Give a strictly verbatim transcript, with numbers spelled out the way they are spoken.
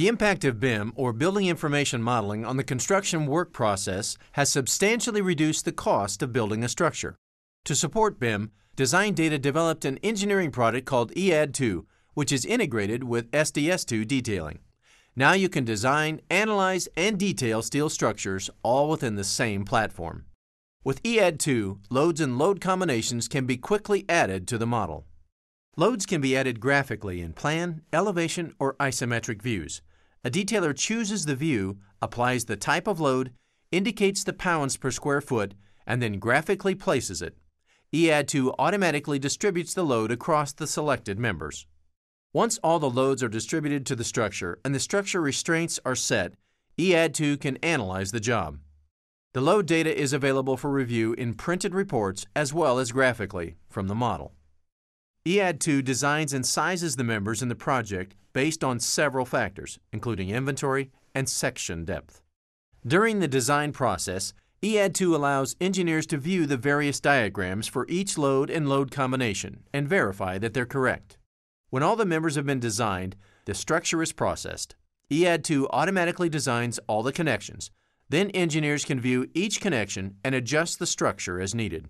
The impact of B I M, or Building Information Modeling, on the construction work process has substantially reduced the cost of building a structure. To support B I M, Design Data developed an engineering product called E A D two, which is integrated with S D S two detailing. Now you can design, analyze, and detail steel structures all within the same platform. With E A D two, loads and load combinations can be quickly added to the model. Loads can be added graphically in plan, elevation, or isometric views. A detailer chooses the view, applies the type of load, indicates the pounds per square foot, and then graphically places it. E A D two automatically distributes the load across the selected members. Once all the loads are distributed to the structure and the structure restraints are set, E A D two can analyze the job. The load data is available for review in printed reports as well as graphically from the model. E A D two designs and sizes the members in the project based on several factors, including inventory and section depth. During the design process, E A D two allows engineers to view the various diagrams for each load and load combination and verify that they're correct. When all the members have been designed, the structure is processed. E A D two automatically designs all the connections. Then engineers can view each connection and adjust the structure as needed.